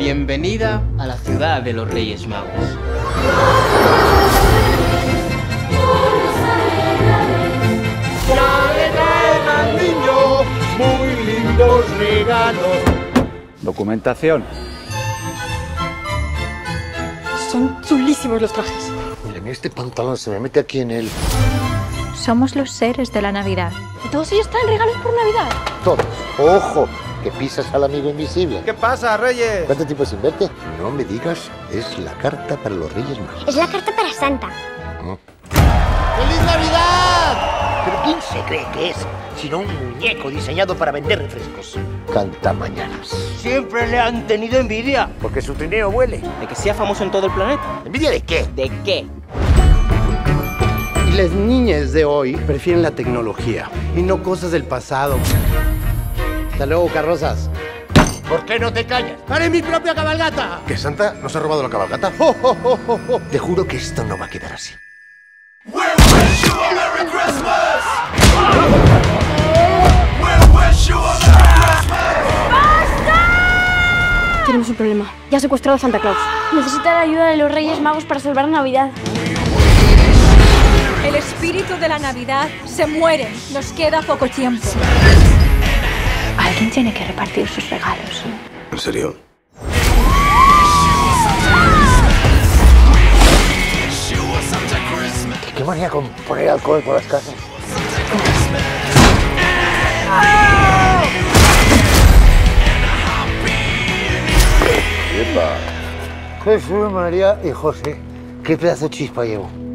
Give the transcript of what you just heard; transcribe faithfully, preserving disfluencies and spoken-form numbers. Bienvenida a la ciudad de los Reyes Magos. Ya le traen al niño muy lindos regalos. Documentación. Son chulísimos los trajes. Miren, este pantalón se me mete aquí en él. Somos los seres de la Navidad. Todos ellos traen regalos por Navidad. Todos. ¡Ojo! Que pisas al amigo invisible. ¿Qué pasa, Reyes? ¿Cuánto tiempo sin verte? No me digas, es la carta para los Reyes Magos. Es la carta para Santa. ¿Mm? ¡Feliz Navidad! ¿Pero quién se cree que es? Sino un muñeco diseñado para vender refrescos. Cantamañanas. Siempre le han tenido envidia. Porque su trineo huele. De que sea famoso en todo el planeta. ¿Envidia de qué? ¿De qué? Y las niñas de hoy prefieren la tecnología y no cosas del pasado. Hasta luego, carrozas. ¿Por qué no te callas? ¡Haré mi propia cabalgata! ¿Que Santa nos ha robado la cabalgata? ¡Oh, oh, oh, oh, oh! Te juro que esto no va a quedar así. We wish you a Merry Christmas. We wish you a Merry Christmas. ¡Basta! Tenemos un problema. Ya ha secuestrado a Santa Claus. Necesita la ayuda de los Reyes Magos para salvar Navidad. El espíritu de la Navidad se muere. Nos queda poco tiempo. Alguien tiene que repartir sus regalos. ¿En serio? ¿Qué, qué manía con poner alcohol por las casas? ¡Epa! Jesús, María y José, qué pedazo de chispa llevo.